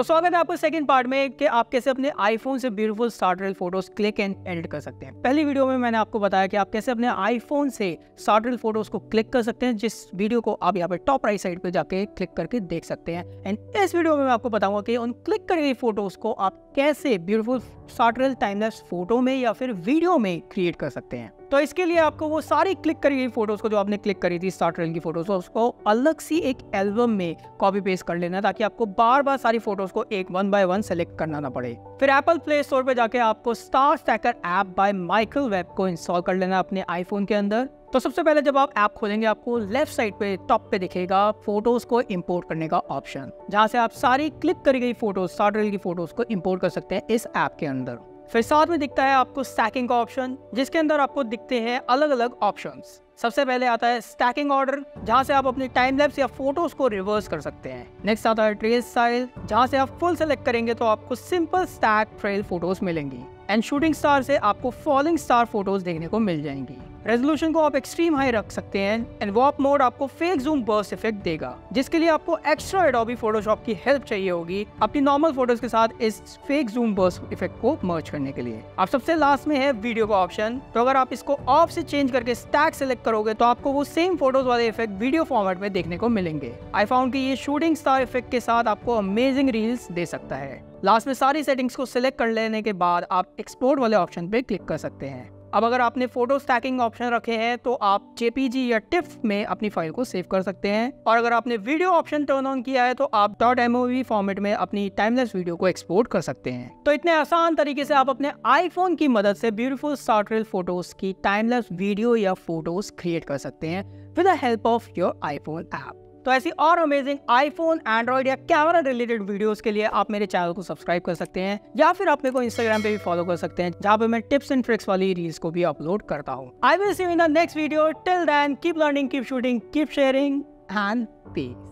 तो स्वागत है आपको सेकंड पार्ट में कि आप कैसे अपने आईफोन से beautiful star trail photos click and edit कर सकते हैं। पहली वीडियो में मैंने आपको बताया कि आप कैसे अपने आईफोन से स्टार ट्रेल फोटोज को क्लिक कर सकते हैं, जिस वीडियो को आप यहाँ पे टॉप राइट साइड पे जाके क्लिक करके देख सकते हैं। एंड इस वीडियो में मैं आपको बताऊंगा कि उन क्लिक करी हुई फोटोज को आप कैसे beautiful star trail timelapse photo में या फिर वीडियो में क्रिएट कर सकते हैं। तो इसके लिए आपको वो सारी क्लिक करी हुई फोटोज को, जो आपने क्लिक करी थी स्टार ट्रेल की फोटोज, उसको अलग सी एक एल्बम में कॉपी पेस्ट कर लेना, ताकि आपको बार बार सारी फोटोज को एक वन बाय वन सेलेक्ट करना ना पड़े। फिर एप्पल प्ले स्टोर पे जाके आपको star stacker app by Michael Webb को इंस्टॉल कर लेना अपने आईफोन के अंदर। तो सबसे पहले जब आप ऐप खोलेंगे, आपको लेफ्ट साइड पे टॉप पे दिखेगा फोटोज को इंपोर्ट करने का ऑप्शन, जहाँ से आप सारी क्लिक करी गई फोटोज, स्टार ट्रेल की फोटोज को इंपोर्ट कर सकते हैं इस ऐप के अंदर। फिर साथ में दिखता है आपको स्टैकिंग का ऑप्शन, जिसके अंदर आपको दिखते हैं अलग अलग ऑप्शंस। सबसे पहले आता है स्टैकिंग ऑर्डर, जहाँ से आप अपने टाइम लैप्स या फोटोज को रिवर्स कर सकते हैं। नेक्स्ट आता है ट्रेल स्टाइल, जहाँ से आप फुल सेलेक्ट करेंगे तो आपको सिंपल स्टैक ट्रेल फोटोज मिलेंगी। एंड शूटिंग स्टार से आपको फॉलिंग स्टार फोटोज देखने को मिल जाएंगी। रेजोल्यूशन को आप एक्सट्रीम हाई रख सकते हैं। एंड वॉप मोड आपको फेक जूम बर्स्ट इफेक्ट देगा, जिसके लिए आपको एक्स्ट्रा एडोबी फोटोशॉप की हेल्प चाहिए होगी अपनी नॉर्मल फोटोज के साथ इस फेक जूम बर्स्ट इफेक्ट को मर्ज करने के लिए। अब सबसे लास्ट में है वीडियो का ऑप्शन, तो अगर आप इसको ऑफ से चेंज करके स्टैक सेलेक्ट करोगे तो आपको वो सेम फोटोज वाले इफेक्ट वीडियो फॉर्मेट में देखने को मिलेंगे। आई फाउंड की ये शूटिंग स्टार इफेक्ट के साथ आपको अमेजिंग रील्स दे सकता है। लास्ट में सारी सेटिंग्स को सिलेक्ट कर लेने के बाद आप एक्सपोर्ट वाले ऑप्शन पे क्लिक कर सकते हैं। अब अगर आपने फोटो स्टैकिंग ऑप्शन रखे हैं तो आप जेपीजी या टिफ में अपनी फाइल को सेव कर सकते हैं, और अगर आपने वीडियो ऑप्शन टर्न ऑन किया है तो आप .mov फॉर्मेट में अपनी टाइमलेस वीडियो को एक्सपोर्ट कर सकते हैं। तो इतने आसान तरीके से आप अपने आईफोन की मदद से ब्यूटीफुल स्टार ट्रेल फोटोज की टाइमलेस वीडियो या फोटोज क्रिएट कर सकते हैं with the help of your iPhone app. तो ऐसी और अमेजिंग आईफोन, एंड्रॉइड या कैमरा रिलेटेड वीडियोस के लिए आप मेरे चैनल को सब्सक्राइब कर सकते हैं, या फिर आप मेरे को इंस्टाग्राम पे भी फॉलो कर सकते हैं, जहाँ पे मैं टिप्स एंड ट्रिक्स वाली रील्स को भी अपलोड करता हूँ। I will see you in the next video. Till then keep learning, keep shooting, keep sharing and piece.